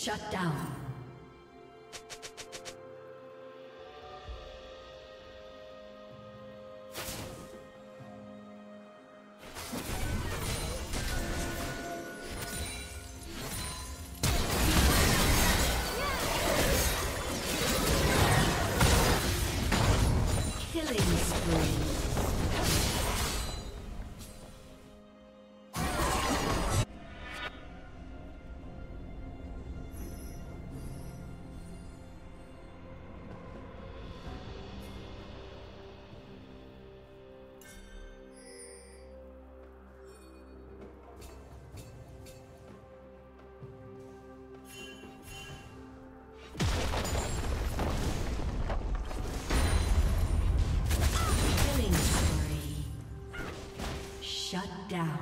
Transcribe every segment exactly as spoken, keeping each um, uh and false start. Shut down. Down.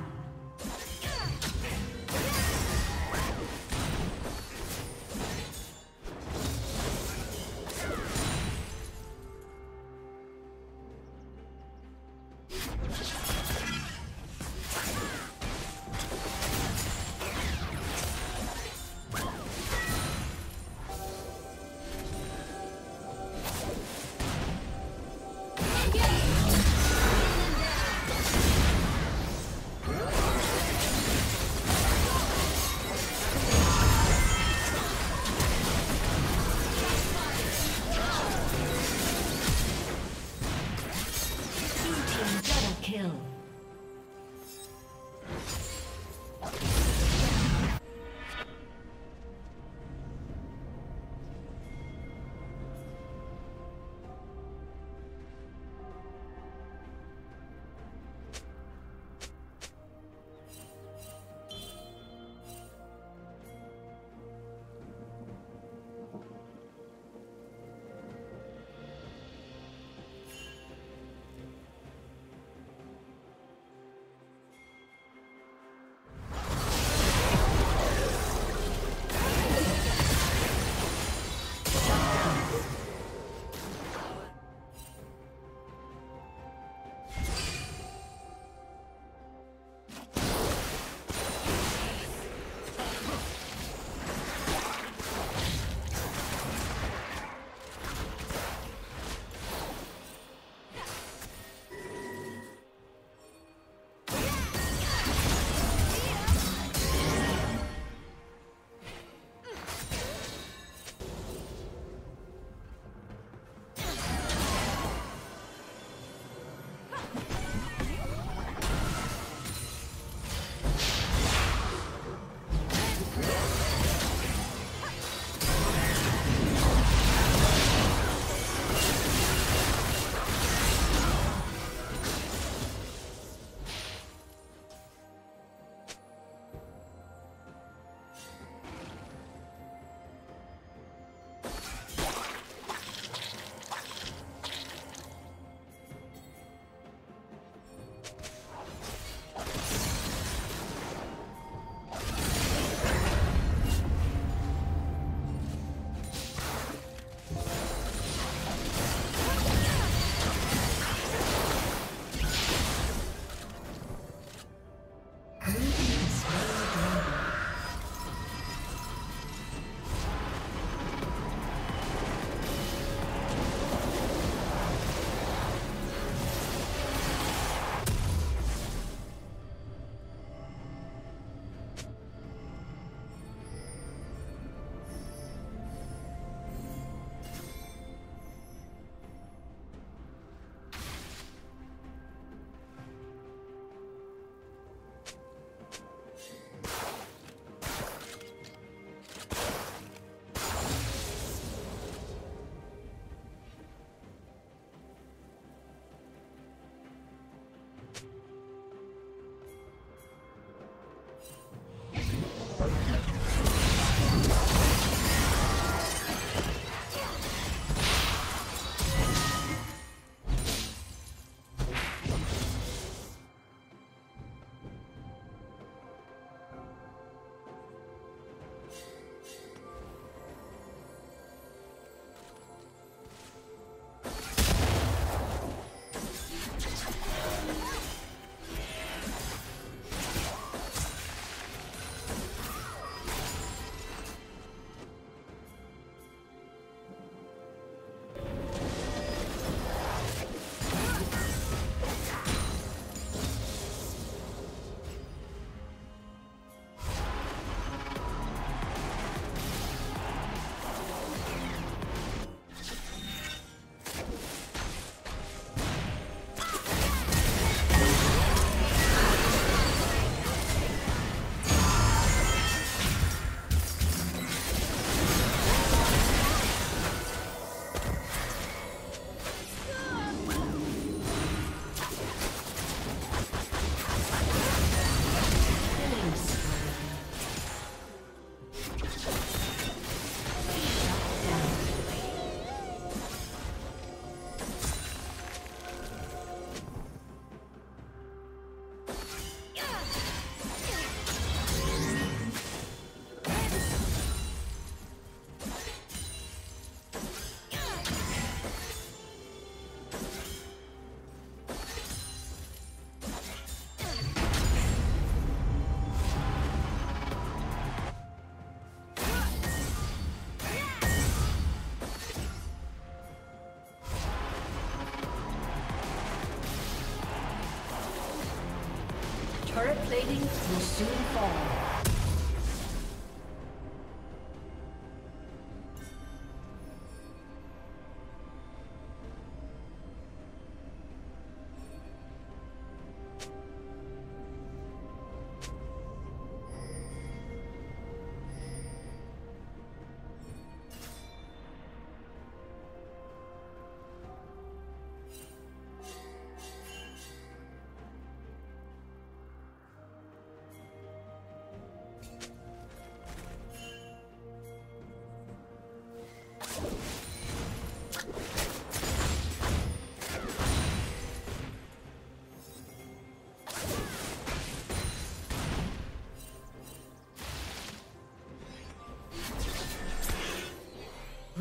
plating will soon fall.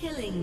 Killing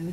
Blue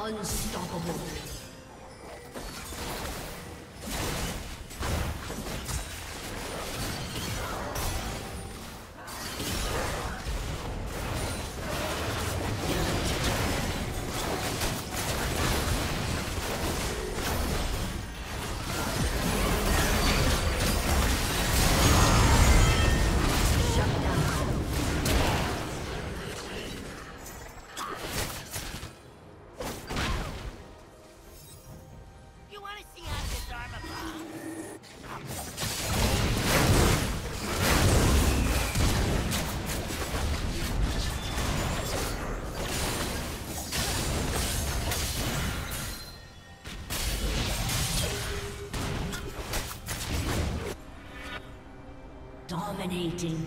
Unstoppable. Dominating.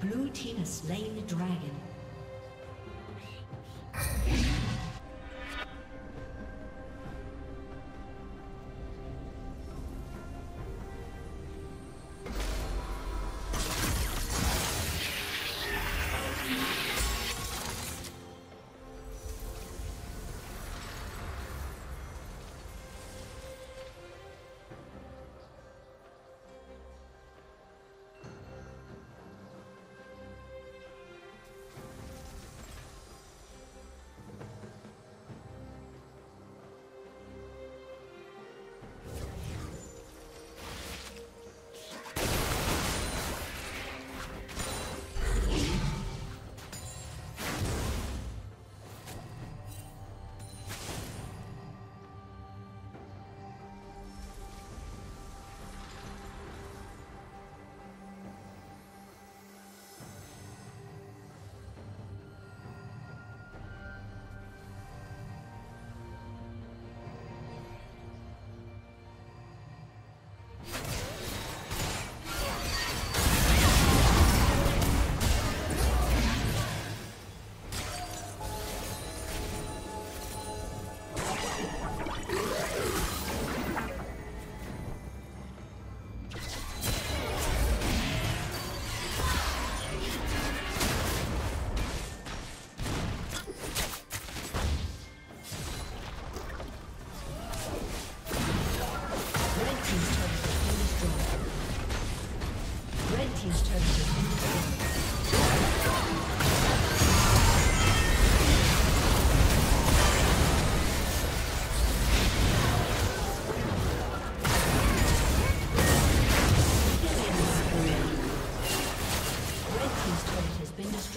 Blue team has slain the dragon.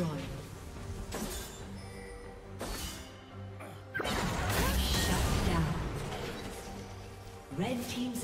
destroyed. Shut down. Red team's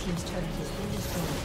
Team's turret has been destroyed.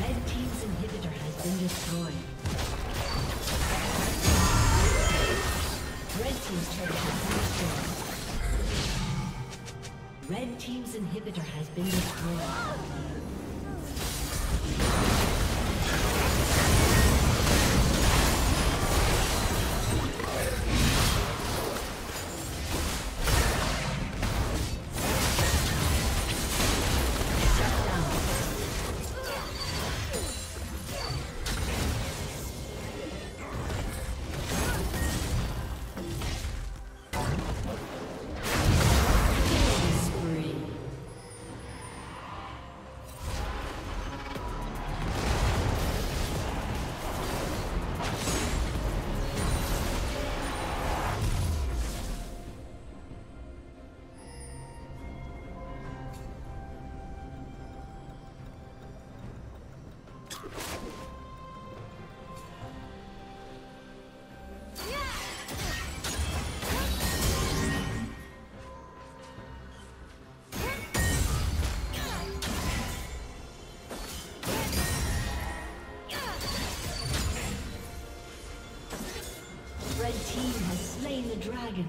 Red team's turret has been destroyed. Dragon.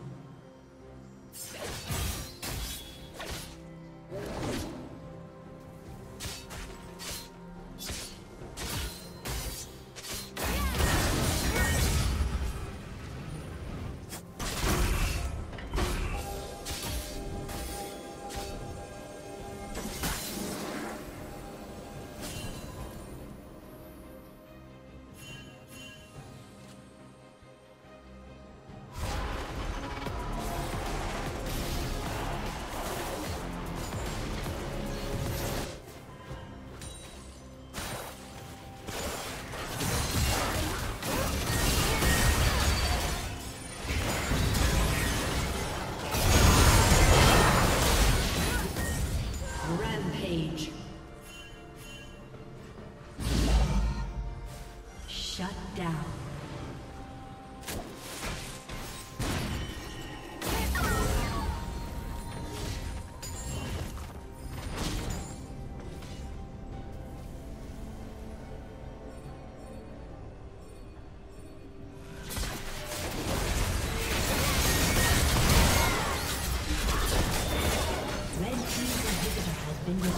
been destroyed.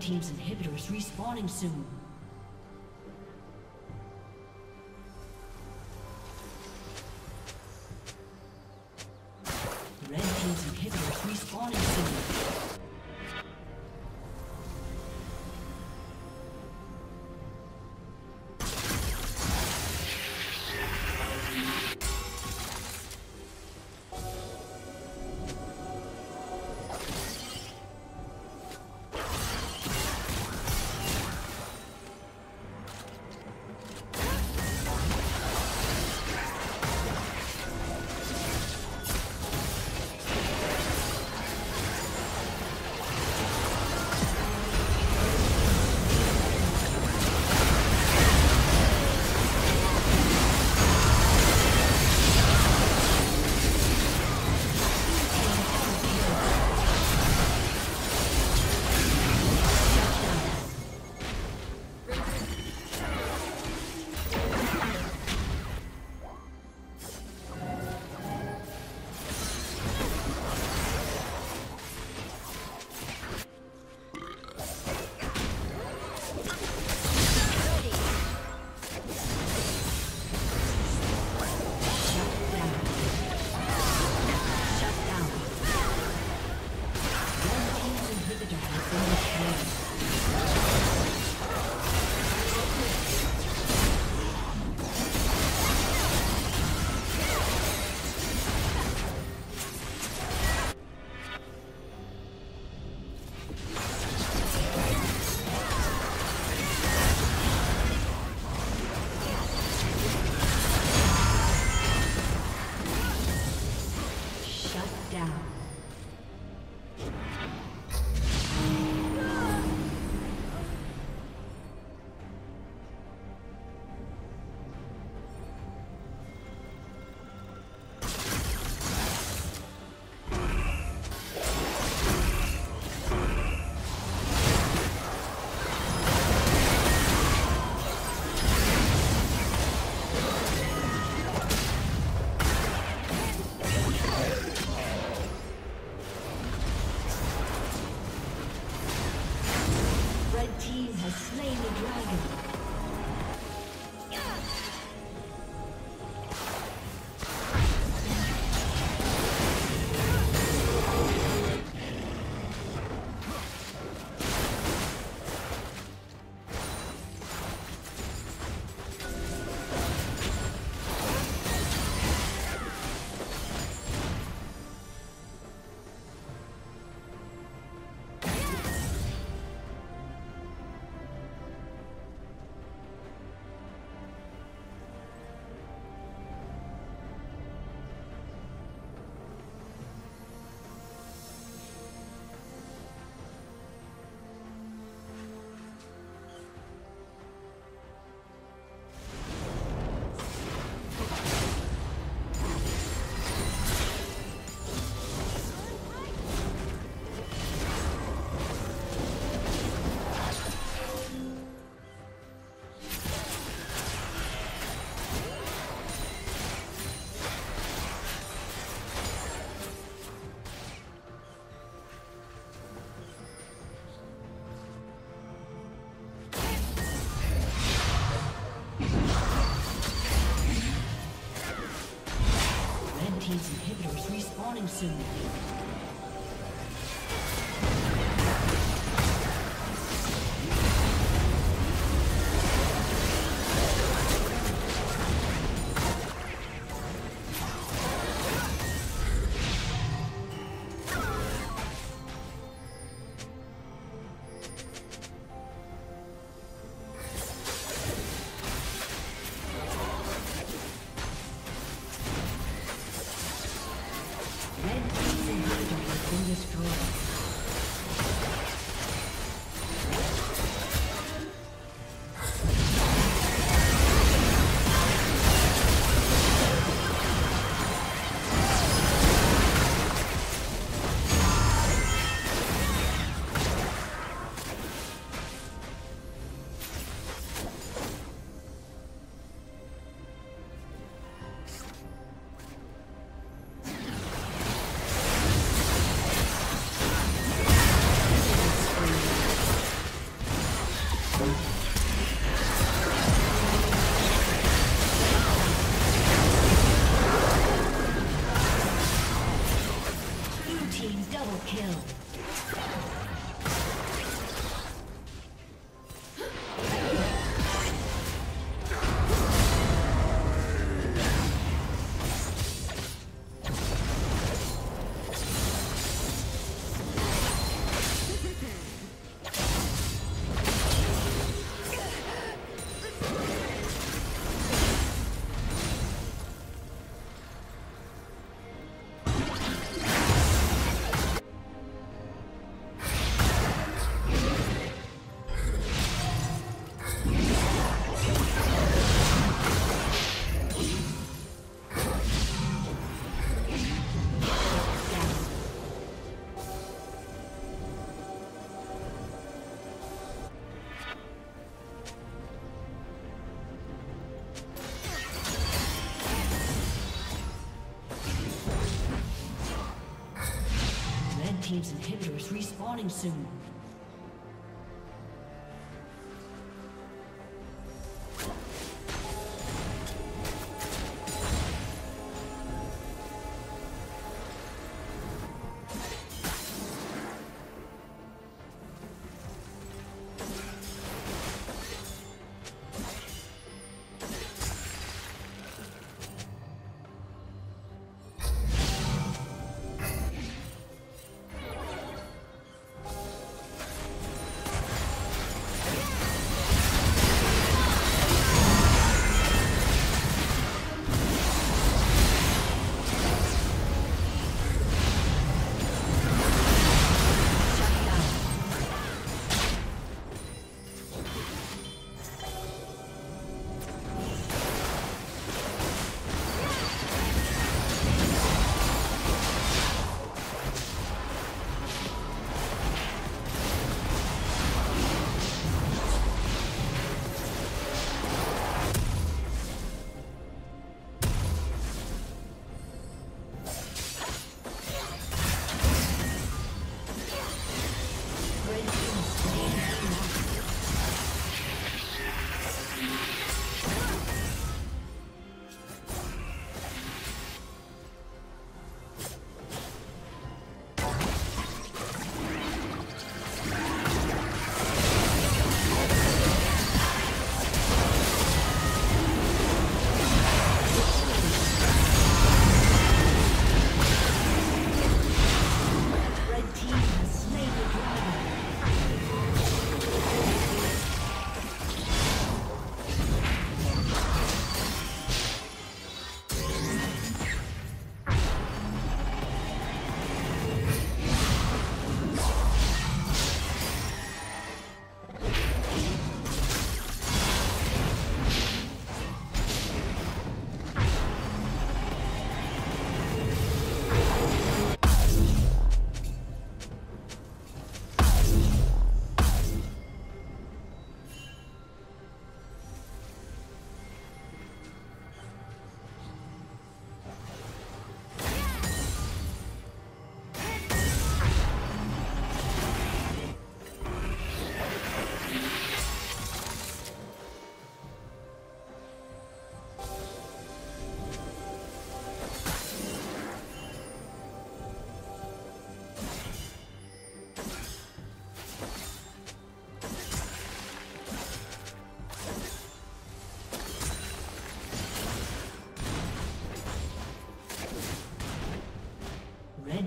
Team's inhibitor is respawning soon. Red team's inhibitor is respawning soon. These inhibitors respawning soon. been destroyed. Team's inhibitor is respawning soon.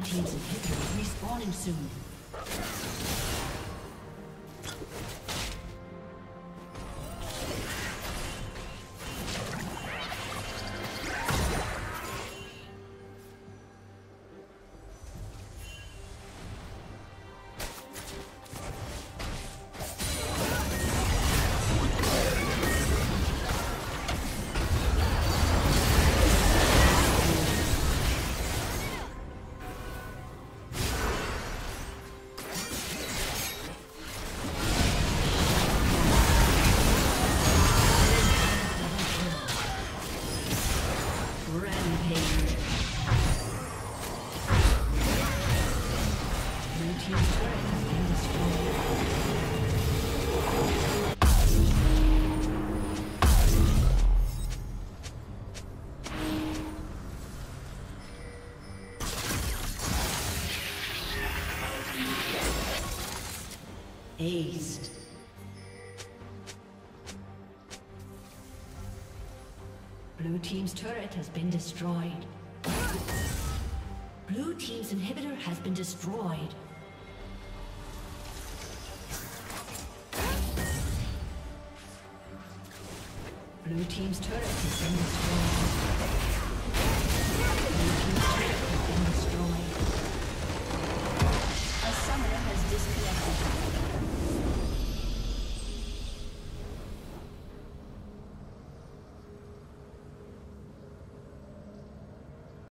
Teams and hitters respawning soon. Rampage. Blue team's turret has been destroyed. Aced. Blue team's turret has been destroyed. Blue team's inhibitor has been destroyed. Blue team's turret has been destroyed.